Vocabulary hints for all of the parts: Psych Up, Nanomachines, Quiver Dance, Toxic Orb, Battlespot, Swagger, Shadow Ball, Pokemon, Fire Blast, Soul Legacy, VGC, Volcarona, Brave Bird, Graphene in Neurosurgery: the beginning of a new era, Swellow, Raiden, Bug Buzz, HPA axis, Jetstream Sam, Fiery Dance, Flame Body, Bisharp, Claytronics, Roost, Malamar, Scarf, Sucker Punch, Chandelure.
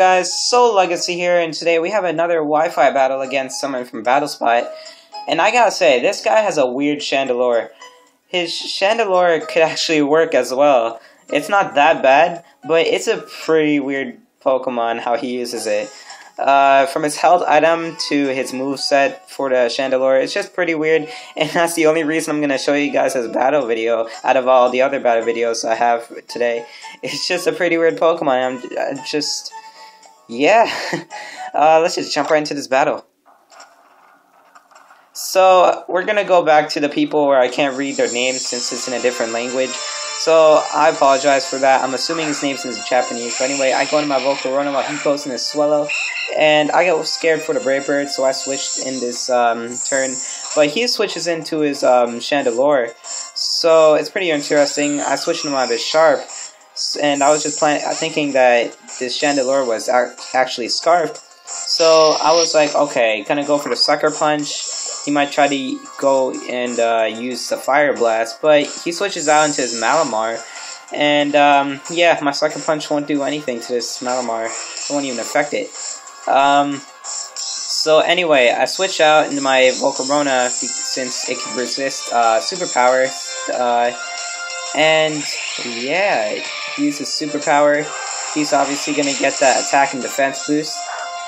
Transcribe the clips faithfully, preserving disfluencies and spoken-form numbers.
Guys, Soul Legacy here, and today we have another Wi-Fi battle against someone from Battlespot. And I gotta say, this guy has a weird Chandelure. His Chandelure could actually work as well. It's not that bad, but it's a pretty weird Pokemon how he uses it. Uh, from his health item to his moveset for the Chandelure, it's just pretty weird. And that's the only reason I'm gonna show you guys his battle video out of all the other battle videos I have today. It's just a pretty weird Pokemon. I'm, I'm just... Yeah, uh, let's just jump right into this battle. So, we're gonna go back to the people where I can't read their names since it's in a different language. So, I apologize for that. I'm assuming his name is Japanese. But anyway, I go into my Volcarona while he goes in his Swellow. And I got scared for the Brave Bird, so I switched in this um, turn. But he switches into his um, Chandelure. So, it's pretty interesting. I switched into my Bisharp. And I was just plan thinking that this Chandelure was actually Scarf. So I was like, okay, gonna go for the Sucker Punch. He might try to go and uh, use the Fire Blast, but he switches out into his Malamar. And um, yeah, my Sucker Punch won't do anything to this Malamar. It won't even affect it. Um, so anyway, I switch out into my Volcarona since it can resist uh, Superpower. Uh, and yeah... Uses superpower. He's obviously gonna get that attack and defense boost,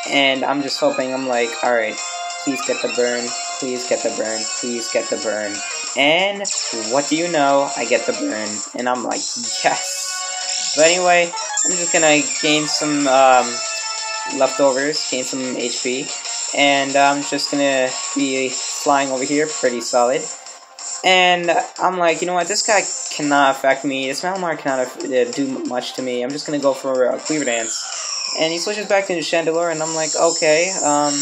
and I'm just hoping. I'm like, all right, please get the burn, please get the burn, please get the burn. And what do you know? I get the burn, and I'm like, yes. But anyway, I'm just gonna gain some um, leftovers, gain some H P, and I'm just gonna be flying over here, pretty solid. And I'm like, you know what, this guy cannot affect me, this Malamar cannot do much to me, I'm just going to go for a Quiver Dance. And he switches back to Chandelure, and I'm like, okay, um,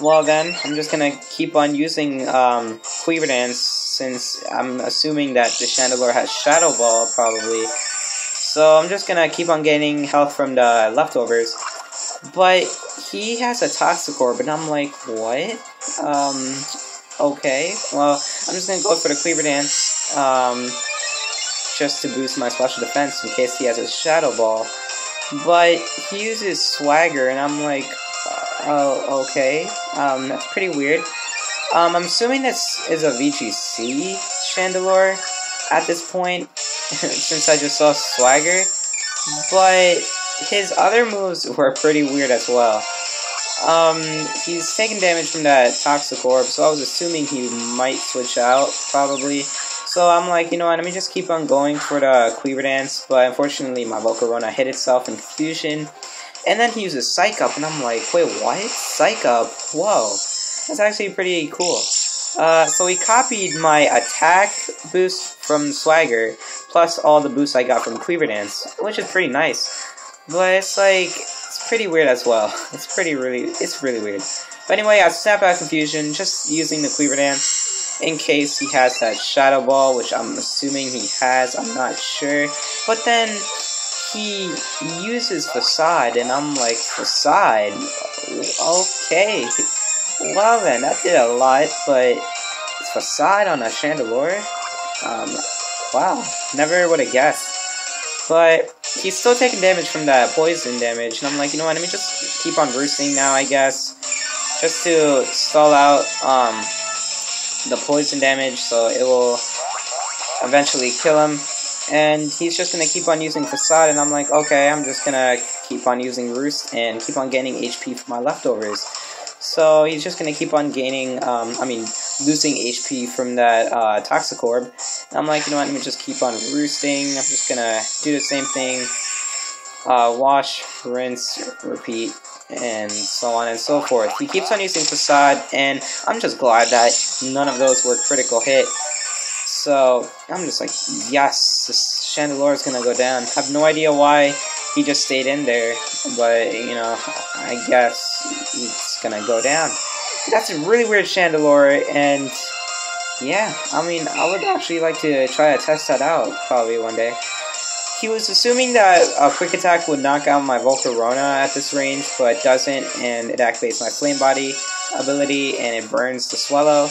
well then, I'm just going to keep on using um, Quiver Dance, since I'm assuming that the Chandelure has Shadow Ball, probably. So I'm just going to keep on gaining health from the leftovers. But he has a Toxic Orb, and I'm like, what? Um... Okay, well, I'm just gonna go for the Quiver Dance, um, just to boost my special defense in case he has a Shadow Ball. But he uses Swagger, and I'm like, oh, okay, um, that's pretty weird. Um, I'm assuming this is a V G C Chandelure at this point, since I just saw Swagger. But his other moves were pretty weird as well. Um, he's taking damage from that Toxic Orb, so I was assuming he might switch out, probably. So I'm like, you know what, let me just keep on going for the Quiver Dance, but unfortunately my Volcarona hit itself in confusion. And then he uses Psych Up, and I'm like, wait, what? Psych Up? Whoa. That's actually pretty cool. Uh, so he copied my attack boost from Swagger, plus all the boosts I got from Quiver Dance, which is pretty nice. But it's like... It's pretty weird as well. It's pretty really, it's really weird. But anyway, I snap out of confusion just using the Quiver Dance in case he has that Shadow Ball, which I'm assuming he has. I'm not sure. But then he uses Facade, and I'm like, Facade? Okay. Well then, that did a lot, but Facade on a Chandelure? Um, wow. Never would have guessed. But he's still taking damage from that poison damage, and I'm like, you know what, let me just keep on roosting now, I guess, just to stall out um, the poison damage, so it will eventually kill him. And he's just going to keep on using Facade, and I'm like, okay, I'm just going to keep on using Roost and keep on gaining H P for my leftovers. So he's just going to keep on gaining, um, I mean, losing H P from that uh, Toxic Orb. And I'm like, you know what, let me just keep on roosting. I'm just going to do the same thing. Uh, wash, rinse, repeat, and so on and so forth. He keeps on using Facade, and I'm just glad that none of those were critical hit. So I'm just like, yes, this Chandelure is going to go down. I have no idea why he just stayed in there, but, you know, I guess it's gonna go down. That's a really weird Chandelure, and, yeah, I mean, I would actually like to try to test that out, probably one day. He was assuming that a Quick Attack would knock out my Volcarona at this range, but it doesn't, and it activates my Flame Body ability, and it burns the Swellow.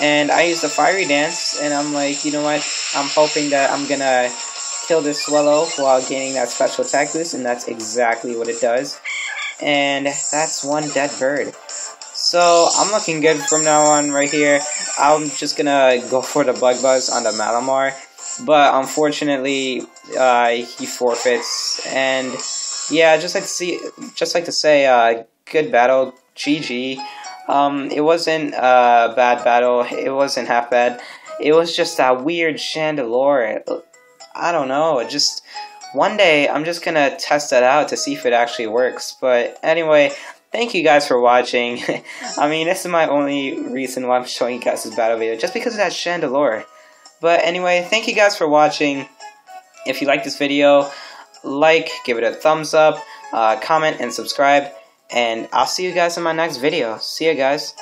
And I use the Fiery Dance, and I'm like, you know what, I'm hoping that I'm gonna kill this Swellow while gaining that special attack boost, and that's exactly what it does. And that's one dead bird. So I'm looking good from now on right here. I'm just gonna go for the Bug Buzz on the Malamar, but unfortunately uh, he forfeits. And yeah, just like to see, just like to say, uh, good battle, G G. Um, it wasn't a bad battle. It wasn't half bad. It was just that weird Chandelure. I don't know. Just one day, I'm just gonna test that out to see if it actually works. But anyway, thank you guys for watching. I mean, this is my only reason why I'm showing you guys this battle video, just because of that Chandelure. But anyway, thank you guys for watching. If you like this video, like, give it a thumbs up, uh, comment, and subscribe. And I'll see you guys in my next video. See ya, guys.